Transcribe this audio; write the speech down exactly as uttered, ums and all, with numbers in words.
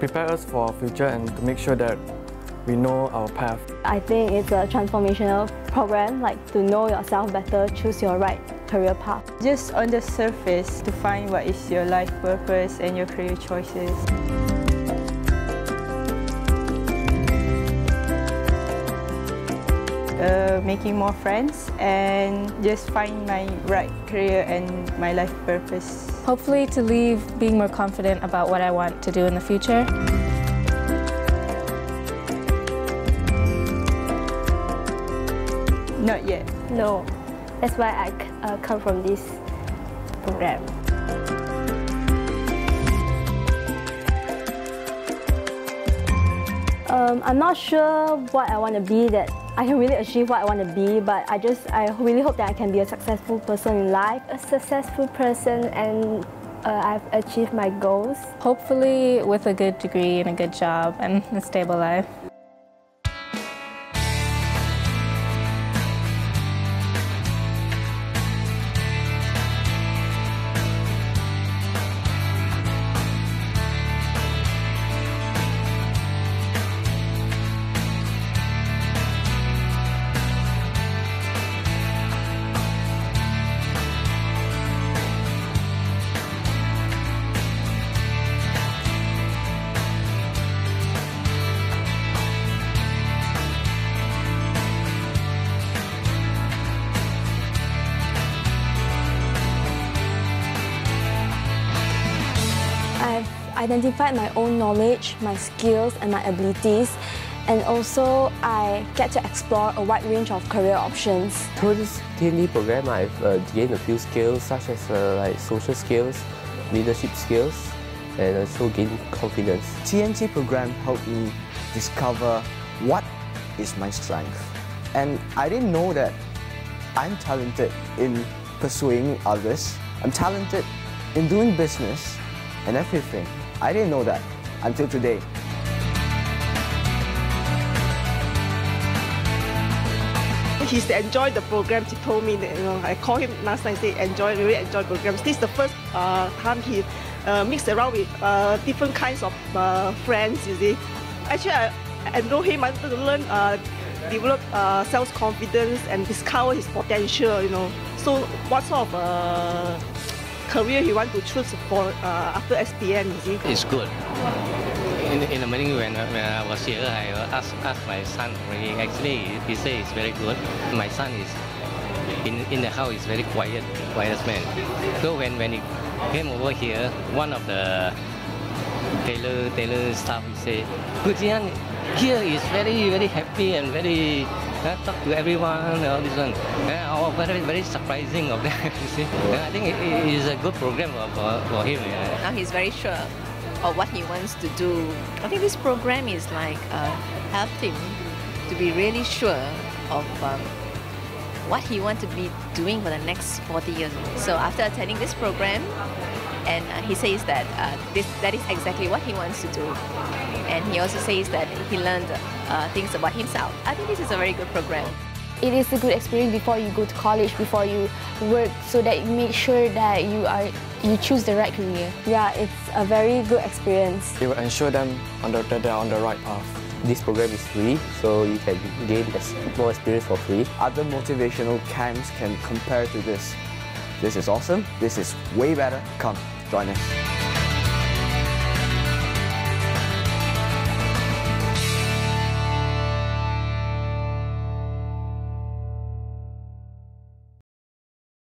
prepare us for our future and to make sure that we know our path. I think it's a transformational program, like to know yourself better, choose your right career path. Just on the surface to find what is your life purpose and your career choices. Uh, making more friends and just find my right career and my life purpose. Hopefully to leave being more confident about what I want to do in the future. Not yet. No. That's why I uh, come from this program. Um, I'm not sure what I want to be, that I can really achieve what I want to be, but I just I really hope that I can be a successful person in life. A successful person, and uh, I've achieved my goals. Hopefully with a good degree and a good job and a stable life. Identified my own knowledge, my skills and my abilities, and also I get to explore a wide range of career options. Through this T N T program, I've uh, gained a few skills such as uh, like social skills, leadership skills, and also gained confidence. T N T program helped me discover what is my strength, and I didn't know that I'm talented in pursuing others. I'm talented in doing business and everything. I didn't know that until today. He's enjoyed the program. He told me that, you know, I called him last night and said, enjoy, really enjoy programs. This is the first uh, time he uh, mixed around with uh, different kinds of uh, friends, you see. Actually, I, I know him, I wanted to learn, uh, develop uh, self-confidence and discover his potential, you know. So what sort of uh, career he wants to choose for uh, after S P M, you see? It's good. In, in the morning when, when I was here, I asked, asked my son. He actually, he said it's very good. My son is in, in the house is very quiet, quiet man. So when, when he came over here, one of the Taylor, Taylor staff said, "Good, Ji Han here is very, very happy and very Uh, talk to everyone, all this one." Uh, very, very surprising of that, you see. Uh, I think it, it is a good program for, for him. Yeah. Now he's very sure of what he wants to do. I think this program is like uh, helped him to be really sure of um, what he wants to be doing for the next forty years. So after attending this program, and uh, he says that uh, this, that is exactly what he wants to do. And he also says that he learned uh, things about himself. I think this is a very good program. It is a good experience before you go to college, before you work, so that you make sure that you are you choose the right career. Yeah, it's a very good experience. It will ensure them on the, that they are on the right path. This program is free, so you can gain more experience for free. Other motivational camps can compare to this. This is awesome. This is way better. Come, join us.